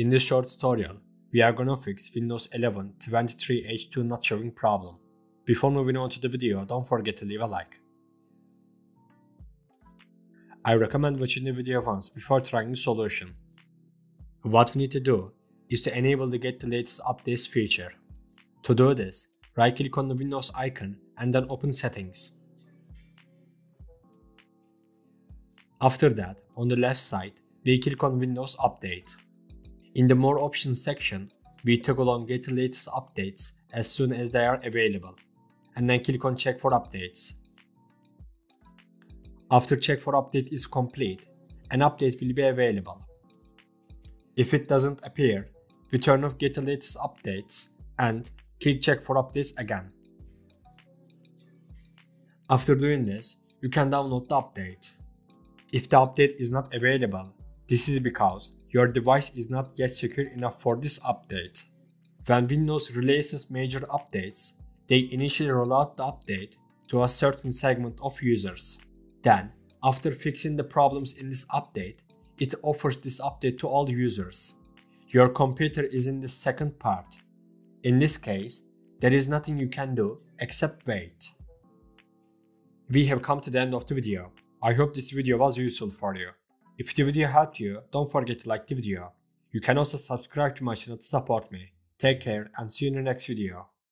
In this short tutorial, we are gonna fix Windows 11 23H2 not showing problem. Before moving on to the video, don't forget to leave a like. I recommend watching the video once before trying the solution. What we need to do is to enable the Get the Latest Updates feature. To do this, right click on the Windows icon and then open Settings. After that, on the left side, we click on Windows Update. In the More Options section, we toggle on Get Latest Updates as soon as they are available, and then click on Check for Updates. After Check for Update is complete, an update will be available. If it doesn't appear, we turn off Get Latest Updates and click Check for Updates again. After doing this, you can download the update. If the update is not available, this is because your device is not yet secure enough for this update. When Windows releases major updates, they initially roll out the update to a certain segment of users. Then, after fixing the problems in this update, it offers this update to all users. Your computer is in the second part. In this case, there is nothing you can do except wait. We have come to the end of the video. I hope this video was useful for you. If the video helped you, don't forget to like the video. You can also subscribe to my channel to support me. Take care and see you in the next video.